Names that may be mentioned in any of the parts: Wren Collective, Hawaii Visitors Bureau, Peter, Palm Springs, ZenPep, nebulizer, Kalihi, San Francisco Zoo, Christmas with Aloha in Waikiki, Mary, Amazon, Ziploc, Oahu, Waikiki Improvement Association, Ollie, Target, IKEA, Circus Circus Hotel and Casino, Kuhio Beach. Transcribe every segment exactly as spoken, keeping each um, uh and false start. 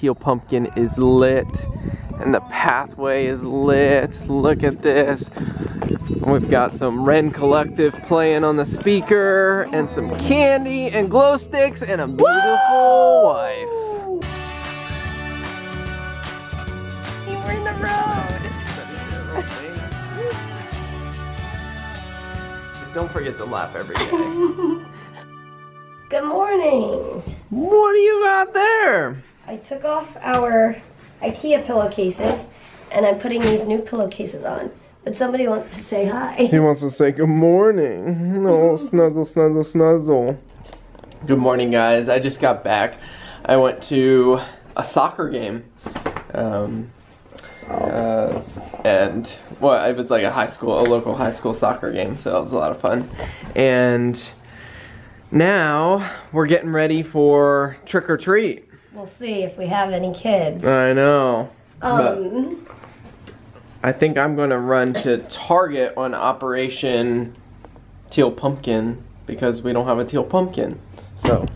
teal pumpkin is lit, and the pathway is lit. Look at this. We've got some Wren Collective playing on the speaker, and some candy and glow sticks, and a beautiful Whoa! wife. We're in the road. Don't forget to laugh every day. Good morning. What do you got there? I took off our IKEA pillowcases, and I'm putting these new pillowcases on. But somebody wants to say hi. He wants to say good morning. Oh, snuzzle, snuzzle, snuzzle. Good morning, guys. I just got back. I went to a soccer game. Um, uh, and, well, it was like a high school, a local high school soccer game, so it was a lot of fun. And now we're getting ready for trick or treat. We'll see if we have any kids. I know. Um, I think I'm going to run to Target on Operation Teal Pumpkin because we don't have a teal pumpkin. So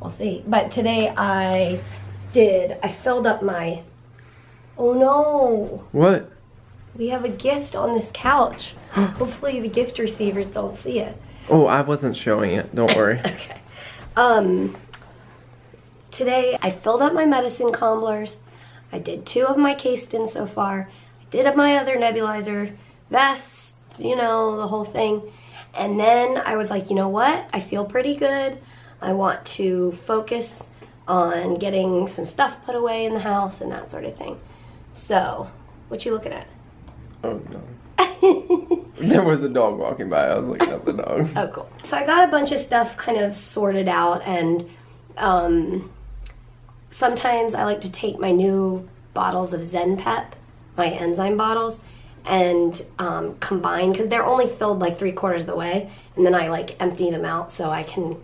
we'll see. But today I did, I filled up my, oh no. What? We have a gift on this couch. Hopefully the gift receivers don't see it. Oh, I wasn't showing it. Don't worry. Okay. Um, today, I filled up my medicine comblers. I did two of my Castins so far. I did up my other nebulizer vest, you know, the whole thing. And then I was like, you know what? I feel pretty good. I want to focus on getting some stuff put away in the house and that sort of thing. So, what you looking at? Oh, no. There was a dog walking by. I was looking at the dog. Oh, cool. So I got a bunch of stuff kind of sorted out, and um, sometimes I like to take my new bottles of ZenPep, my enzyme bottles, and um, combine, because they're only filled like three quarters of the way, and then I like empty them out so I can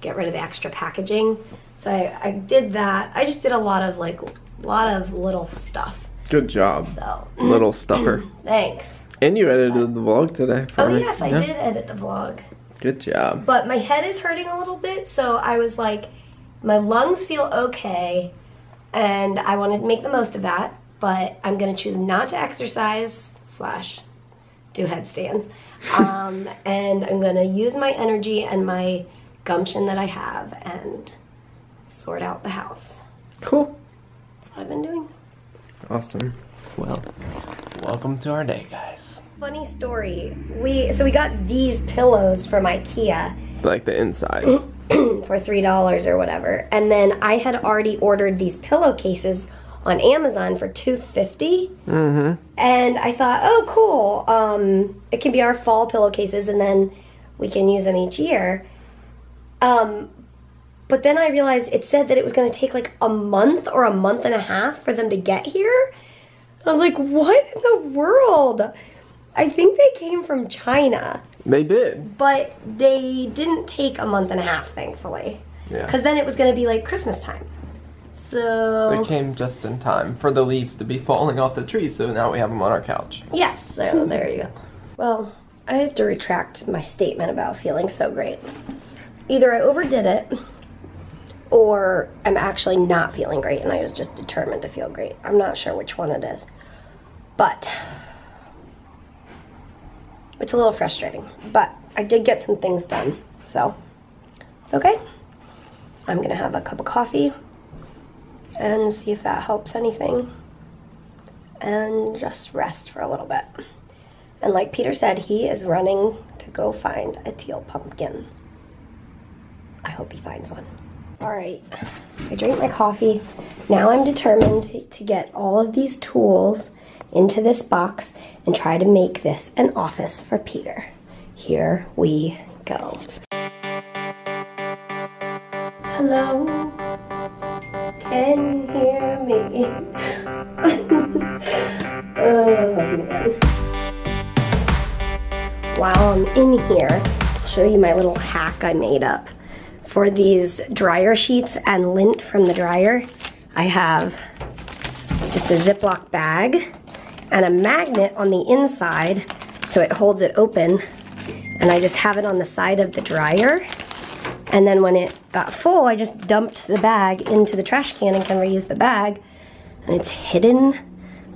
get rid of the extra packaging. So I, I did that. I just did a lot of like a lot of little stuff. Good job. So little stuffer. Thanks. And you edited the vlog today. For oh yes, I yeah. did edit the vlog. Good job. But my head is hurting a little bit, so I was like, my lungs feel okay, and I want to make the most of that, but I'm going to choose not to exercise slash do headstands, um, and I'm going to use my energy and my gumption that I have and sort out the house. Cool. That's what I've been doing. Awesome. Well, welcome to our day, guys. Funny story. We so we got these pillows from IKEA. Like the inside. For three dollars or whatever. And then I had already ordered these pillowcases on Amazon for two fifty. Mm-hmm. And I thought, oh, cool. Um, it can be our fall pillowcases, and then we can use them each year. Um, but then I realized it said that it was going to take like a month or a month and a half for them to get here. I was like, what in the world? I think they came from China. They did. But they didn't take a month and a half, thankfully. Yeah. Because then it was going to be like Christmas time. So they came just in time for the leaves to be falling off the trees, so now we have them on our couch. Yes, so there you go. Well, I have to retract my statement about feeling so great. Either I overdid it, or I'm actually not feeling great and I was just determined to feel great. I'm not sure which one it is, but it's a little frustrating, but I did get some things done, so it's okay. I'm gonna have a cup of coffee and see if that helps anything, and just rest for a little bit. And like Peter said, he is running to go find a teal pumpkin. I hope he finds one. Alright, I drank my coffee. Now I'm determined to get all of these tools into this box and try to make this an office for Peter. Here we go. Hello? Can you hear me? Oh man. While I'm in here, I'll show you my little hack I made up. For these dryer sheets and lint from the dryer, I have just a Ziploc bag and a magnet on the inside so it holds it open, and I just have it on the side of the dryer And then when it got full, I just dumped the bag into the trash can and can reuse the bag. And it's hidden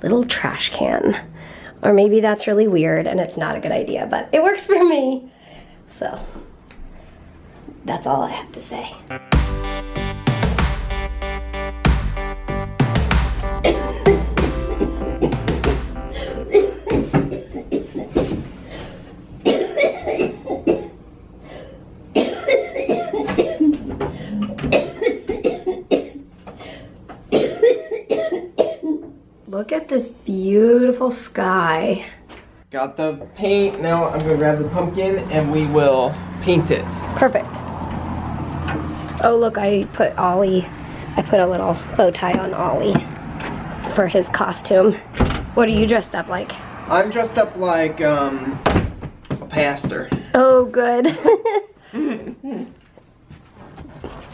little trash can. Or maybe that's really weird and it's not a good idea, but it works for me. So that's all I have to say. Look at this beautiful sky. Got the paint. Now I'm gonna grab the pumpkin and we will paint it. Perfect. Oh look, I put Ollie, I put a little bow tie on Ollie for his costume. What are you dressed up like? I'm dressed up like um, a pastor. Oh good.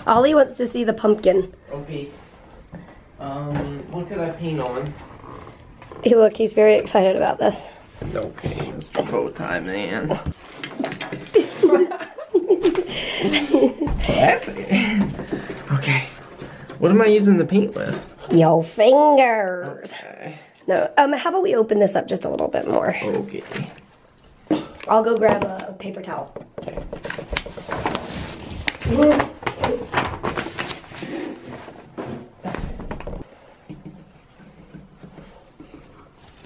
Ollie wants to see the pumpkin. Okay. Um, what could I paint on? Hey, look, he's very excited about this. Okay, Mister Bow Tie Man. Classic. Okay. What am I using the paint with? Your fingers. Okay. No, um, how about we open this up just a little bit more? Okay. I'll go grab a paper towel. Okay.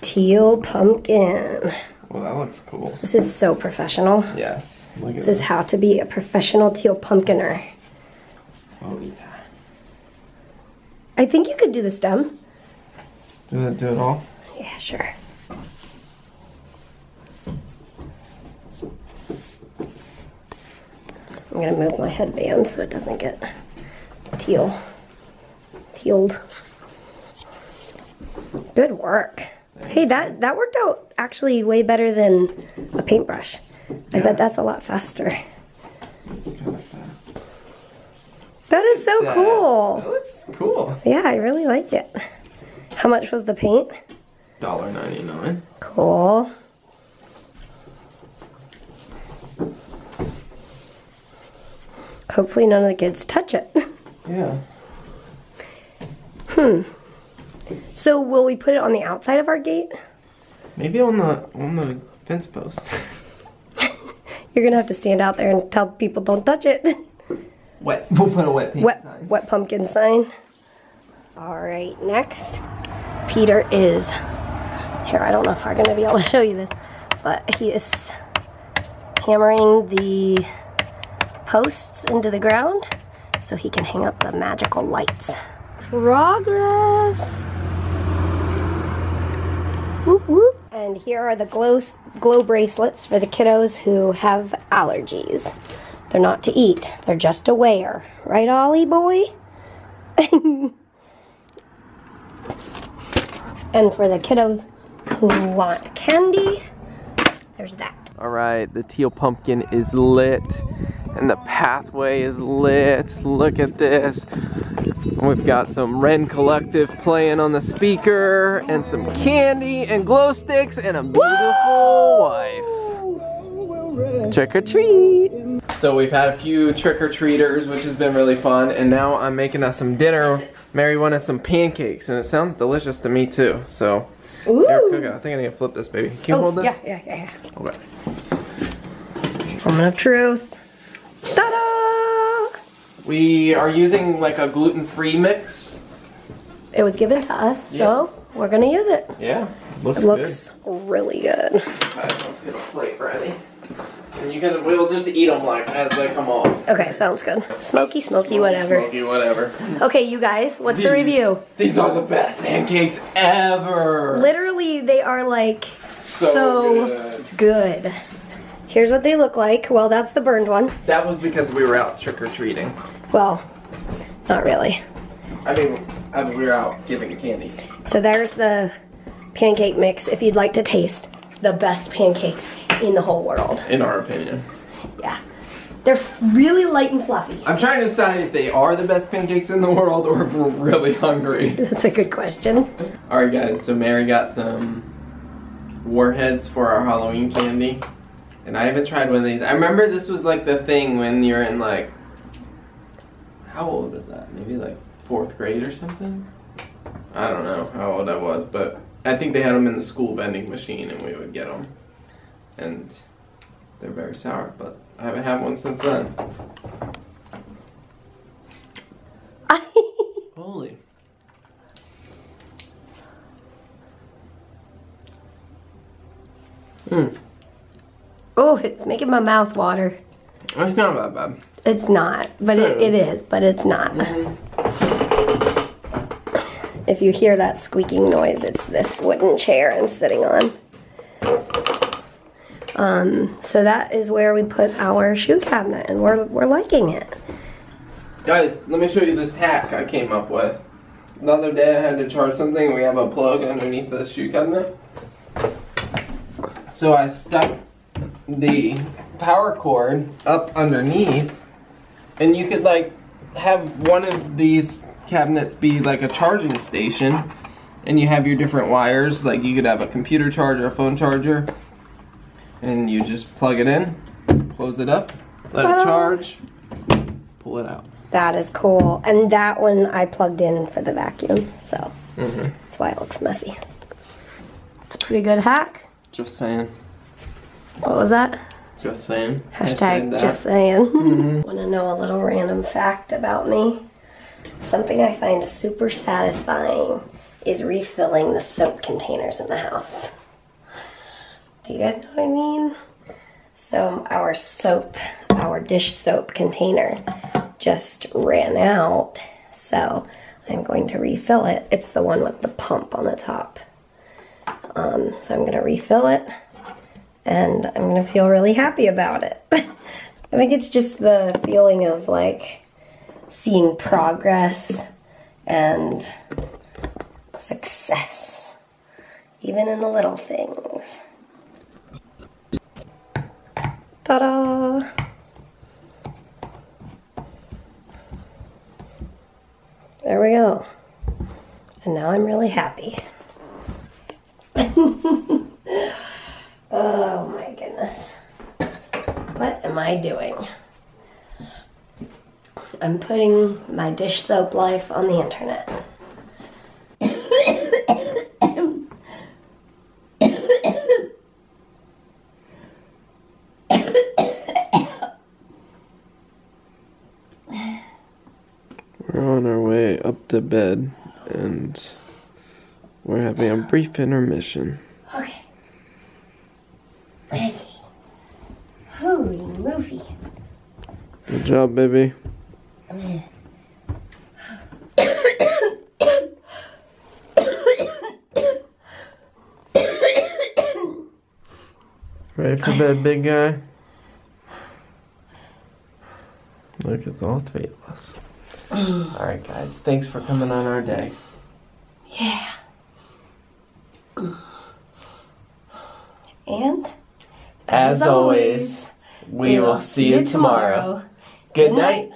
Teal pumpkin. Well, that looks cool. This is so professional. Yes. Look at this. This is how to be a professional teal pumpkiner. Oh, yeah. I think you could do the stem. Do it, do it all? Yeah, sure. I'm going to move my headband so it doesn't get teal. Tealed. Good work. Hey, that, that worked out actually way better than a paintbrush. I yeah. bet that's a lot faster. It's kind of fast. That is so yeah. cool. That looks cool. Yeah, I really like it. How much was the paint? one ninety-nine. Cool. Hopefully none of the kids touch it. Yeah. Hmm. So will we put it on the outside of our gate? Maybe on the on the fence post. You're gonna have to stand out there and tell people don't touch it. Wet. We'll put a wet pumpkin wet, sign. Wet pumpkin sign. All right. Next, Peter is here. I don't know if I'm gonna be able to show you this, but he is hammering the posts into the ground so he can hang up the magical lights. Progress. Whoop, whoop. And here are the glow, glow bracelets for the kiddos who have allergies. They're not to eat, they're just to wear. Right, Ollie boy? And for the kiddos who want candy, there's that. All right, the teal pumpkin is lit and the pathway is lit. Look at this. We've got some Wren Collective playing on the speaker and some candy and glow sticks and a beautiful Whoa! wife. Trick or treat. So we've had a few trick or treaters, which has been really fun. And now I'm making us some dinner. Mary wanted some pancakes and it sounds delicious to me too. So they're cooking. I think I need to flip this baby. Can you oh, hold this? Yeah, yeah, yeah, yeah. Okay. Moment of truth. Ta-da! We are using like a gluten-free mix. It was given to us, yeah. so we're gonna use it. Yeah, looks, it looks good. Looks really good. Alright, let's get a plate ready. And you can, we'll just eat them like as they come off. Okay, sounds good. Smoky, smoky, smoky whatever. Smoky, whatever. Okay, you guys, what's these, the review? These are the best pancakes ever. Literally, they are like so, so good. good. Here's what they look like. Well, that's the burned one. That was because we were out trick-or-treating. Well, not really. I mean, I mean, we were out giving candy. So there's the pancake mix, if you'd like to taste the best pancakes in the whole world. In our opinion. Yeah. They're really light and fluffy. I'm trying to decide if they are the best pancakes in the world or if we're really hungry. That's a good question. All right, guys, so Mary got some warheads for our Halloween candy. And I haven't tried one of these. I remember this was like the thing when you're in like how old was that? Maybe like fourth grade or something? I don't know how old I was, but I think they had them in the school vending machine and we would get them. And they're very sour, but I haven't had one since then. Holy. Mm. Oh, it's making my mouth water. It's not that bad. It's not, but it, it is, but it's not. Mm-hmm. If you hear that squeaking noise, it's this wooden chair I'm sitting on. Um, so that is where we put our shoe cabinet, and we're, we're liking it. Guys, let me show you this hack I came up with. The other day I had to charge something, we have a plug underneath the shoe cabinet. So I stuck the power cord up underneath, and you could like have one of these cabinets be like a charging station, and you have your different wires, like you could have a computer charger, a phone charger, and you just plug it in, close it up, let it charge, pull it out. That is cool. And that one I plugged in for the vacuum, so mm-hmm. That's why it looks messy. It's a pretty good hack. Just saying. What was that? Just saying. Hashtag, Hashtag just saying. Mm-hmm. Want to know a little random fact about me? Something I find super satisfying is refilling the soap containers in the house. Do you guys know what I mean? So our soap, our dish soap container just ran out. So I'm going to refill it. It's the one with the pump on the top. Um, so I'm going to refill it. And I'm gonna feel really happy about it. I think it's just the feeling of like seeing progress and success, even in the little things. Ta-da! There we go. And now I'm really happy. Oh my goodness. What am I doing? I'm putting my dish soap life on the internet. We're on our way up to bed and we're having a brief intermission. Okay. Baby. Holy movie. Good job, baby. Mm. Ready for bed, big guy? Look, it's all three of us. Alright, guys. Thanks for coming on our day. Yeah. And? As always, we will see you tomorrow. Good night.